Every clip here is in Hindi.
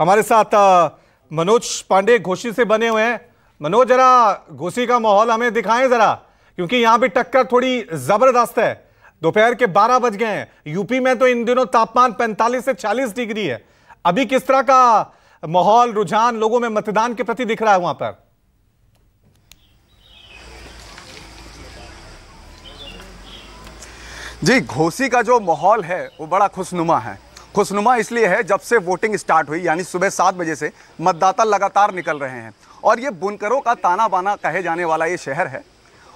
हमारे साथ मनोज पांडे घोसी से बने हुए हैं। मनोज, जरा घोसी का माहौल हमें दिखाएं जरा, क्योंकि यहाँ भी टक्कर थोड़ी जबरदस्त है। दोपहर के 12 बज गए हैं। यूपी में तो इन दिनों तापमान 45 से 40 डिग्री है। अभी किस तरह का माहौल, रुझान लोगों में मतदान के प्रति दिख रहा है वहां पर? जी, घोसी का जो माहौल है वो बड़ा खुशनुमा है। खुशनुमा इसलिए है जब से वोटिंग स्टार्ट हुई, यानी सुबह 7 बजे से मतदाता लगातार निकल रहे हैं। और ये बुनकरों का ताना बाना कहे जाने वाला ये शहर है,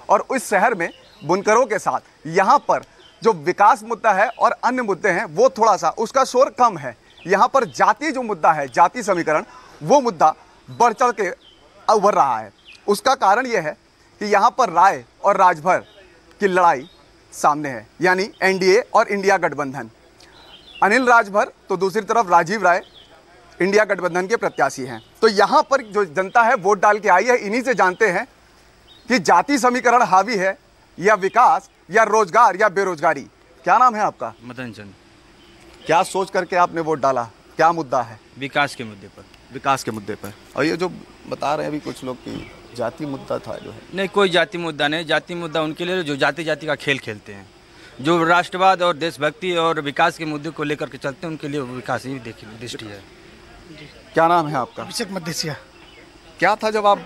और उस शहर में बुनकरों के साथ यहाँ पर जो विकास मुद्दा है और अन्य मुद्दे हैं वो थोड़ा सा उसका शोर कम है। यहाँ पर जाति जो मुद्दा है, जाति समीकरण, वो मुद्दा बढ़ चढ़ के उभर रहा है। उसका कारण ये है कि यहाँ पर राय और राजभर की लड़ाई सामने है, यानी एनडीए और इंडिया गठबंधन। अनिल राजभर तो दूसरी तरफ राजीव राय इंडिया गठबंधन के प्रत्याशी हैं। तो यहाँ पर जो जनता है वोट डाल के आई है, इन्हीं से जानते हैं कि जाति समीकरण हावी है या विकास या रोजगार या बेरोजगारी। क्या नाम है आपका? मदनचंद। क्या सोच करके आपने वोट डाला? क्या मुद्दा है? विकास के मुद्दे पर। विकास के मुद्दे पर। और ये जो बता रहे हैं अभी कुछ लोग कि जाति मुद्दा था, जो है नहीं, कोई जाति मुद्दा नहीं। जाति मुद्दा उनके लिए जो जाति जाति का खेल खेलते हैं, जो राष्ट्रवाद और देशभक्ति और विकास के मुद्दे को लेकर के चलते हैं, उनके लिए विकास ही दृष्टि है। क्या नाम है आपका? अभिषेक मधेशिया। क्या था जब आप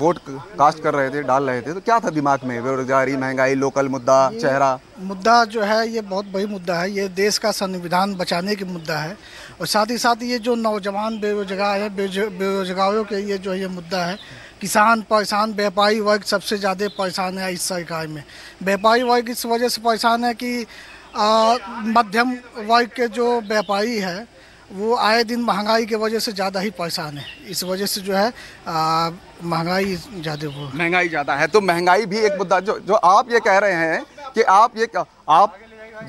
वोट कास्ट कर रहे थे, डाल रहे थे, तो क्या था दिमाग में? बेरोजगारी, महंगाई, लोकल मुद्दा, चेहरा मुद्दा जो है ये बहुत बड़ी मुद्दा है। ये देश का संविधान बचाने की मुद्दा है, और साथ ही साथ ये जो नौजवान बेरोजगार है, बेरोजगारों के लिए जो ये मुद्दा है। किसान परेशान, व्यापारी वर्ग सबसे ज़्यादा परेशान है इस सरकार में। व्यापारी वर्ग इस वजह से परेशान है कि मध्यम वर्ग के जो व्यापारी है वो आए दिन महंगाई के वजह से ज़्यादा ही परेशान है। इस वजह से जो है महंगाई ज़्यादा है। तो महंगाई भी एक मुद्दा। जो आप ये कह रहे हैं कि आप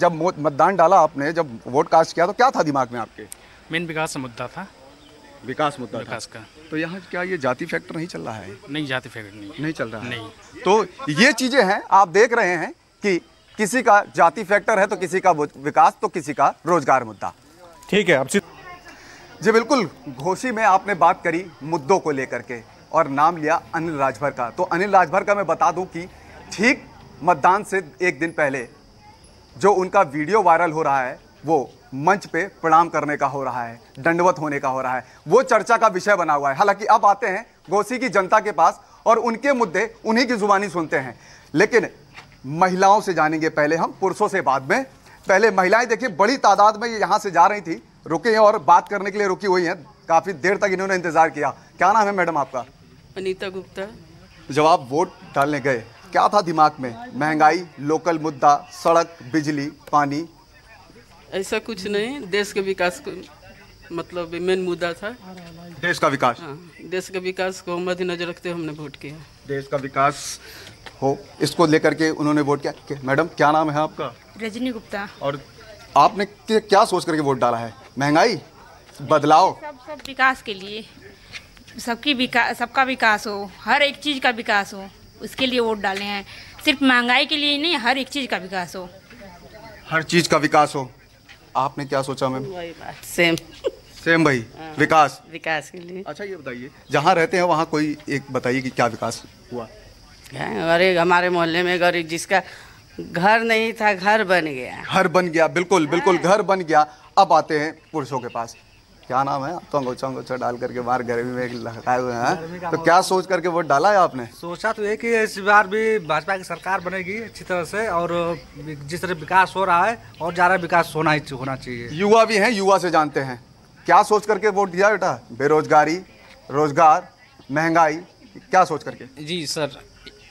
जब मतदान डाला आपने, जब वोट कास्ट किया, तो क्या था दिमाग में आपके? मेन विकास मुद्दा था। विकास मुद्दा, विकास का। तो यहाँ क्या ये जाति फैक्टर नहीं चल रहा है? नहीं, जाति फैक्टर नहीं चल रहा है। नहीं, तो ये चीज़ें हैं। आप देख रहे हैं कि किसी का जाति फैक्टर है तो किसी का विकास, तो किसी का रोजगार मुद्दा। ठीक है, अब जी बिल्कुल। घोसी में आपने बात करी मुद्दों को लेकर के, और नाम लिया अनिल राजभर का। तो अनिल राजभर का मैं बता दूं कि ठीक मतदान से एक दिन पहले जो उनका वीडियो वायरल हो रहा है, वो मंच पे प्रणाम करने का हो रहा है, दंडवत होने का हो रहा है, वो चर्चा का विषय बना हुआ है। हालांकि अब आते हैं घोसी की जनता के पास और उनके मुद्दे उन्हीं की जुबानी सुनते हैं, लेकिन महिलाओं से जानेंगे पहले हम, पुरुषों से बाद में। पहले महिलाएं देखिए बड़ी तादाद में ये यहाँ से जा रही थी, रुके हैं और बात करने के लिए रुकी हुई हैं। काफ़ी देर तक इन्होंने इंतजार किया। क्या नाम है मैडम आपका? अनिता गुप्ता। जब आप वोट डालने गए, क्या था दिमाग में? महंगाई, लोकल मुद्दा, सड़क, बिजली, पानी? ऐसा कुछ नहीं, देश के विकास को मतलब मेन मुद्दा था। देश का विकास। हाँ, देश के विकास को मद्देनजर रखते हुए हमने वोट किया। देश का विकास हो, इसको लेकर के उन्होंने वोट किया। मैडम क्या नाम है आपका? रजनी गुप्ता। और आपने क्या सोच करके वोट डाला है? महंगाई, बदलाव, सब विकास के लिए, सबकी विकास, सबका विकास हो, हर एक चीज़ का विकास हो, उसके लिए वोट डाले हैं। सिर्फ महंगाई के लिए नहीं, हर एक चीज़ का विकास हो, हर चीज़ का विकास हो। आपने क्या सोचा मैम? सेम सेम भाई, विकास, विकास के लिए। अच्छा ये बताइए, जहाँ रहते हैं वहाँ कोई एक बताइए कि क्या विकास हुआ? अरे हमारे मोहल्ले में गरीब, जिसका घर नहीं था, घर बन गया। घर बन गया, बिल्कुल बिल्कुल, घर बन गया। अब आते हैं पुरुषों के पास। क्या नाम है? चंगो चंगोचा डाल करके बाहर गर्मी में लगाए हुए हैं। तो क्या सोच करके वोट डाला है आपने? सोचा तो ये कि इस बार भी भाजपा की सरकार बनेगी अच्छी तरह से, और जिस तरह विकास हो रहा है और ज़्यादा विकास होना चाहिए। युवा भी हैं, युवा से जानते हैं। क्या सोच करके वोट दिया बेटा? बेरोजगारी, रोजगार, महंगाई, क्या सोच करके? जी सर,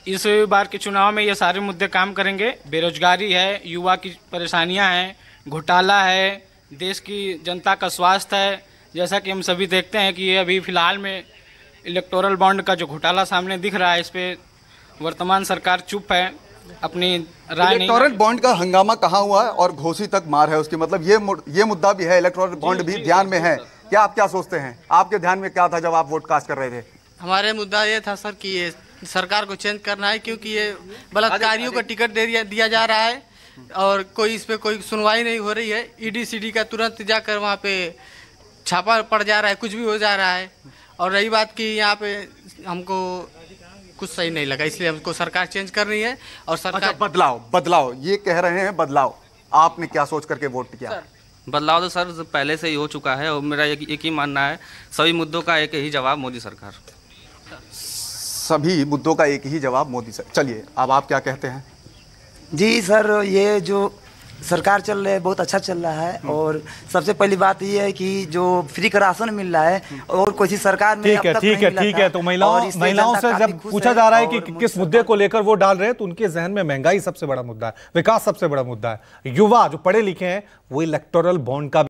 इस बार के चुनाव में ये सारे मुद्दे काम करेंगे। बेरोजगारी है, युवा की परेशानियां हैं, घोटाला है, देश की जनता का स्वास्थ्य है। जैसा कि हम सभी देखते हैं कि ये अभी फ़िलहाल में इलेक्टोरल बॉन्ड का जो घोटाला सामने दिख रहा है, इस पे वर्तमान सरकार चुप है, अपनी राय। इलेक्टोरल बॉन्ड का हंगामा कहाँ हुआ है और घोसी तक मार है उसकी, मतलब ये मुद्दा भी है, इलेक्टोरल बॉन्ड भी ध्यान में है। क्या आप क्या सोचते हैं? आपके ध्यान में क्या था जब आप वोट कास्ट कर रहे थे? हमारे मुद्दा ये था सर कि ये सरकार को चेंज करना है, क्योंकि ये बलात्कारियों का टिकट दिया जा रहा है और कोई इस पे कोई सुनवाई नहीं हो रही है। ईडी सीडी का तुरंत जाकर वहाँ पे छापा पड़ जा रहा है, कुछ भी हो जा रहा है। और रही बात कि यहाँ पे हमको कुछ सही नहीं लगा, इसलिए हमको सरकार चेंज करनी है। और सरकार अच्छा, बदलाव ये कह रहे हैं बदलाव, आपने क्या सोच करके वोट किया? बदलाव तो सर पहले से ही हो चुका है और मेरा एक ही मानना है, सभी मुद्दों का एक ही जवाब मोदी सरकार। सभी मुद्दों का एक ही जवाब मोदी सर। चलिए अब आप क्या कहते हैं? जी सर, ये जो सरकार चल रही है बहुत अच्छा चल रहा है। और सबसे पहली बात ये है कि जो फ्री का राशन मिल रहा है और कोई सरकार में ठीक है। तो महिलाओं से जब पूछा जा रहा है कि किस मुद्दे को लेकर वो डाल रहे हैं, तो उनके जहन में महंगाई सबसे बड़ा मुद्दा है, विकास सबसे बड़ा मुद्दा है, युवा जो पढ़े लिखे हैं वो इलेक्टोरल बॉन्ड का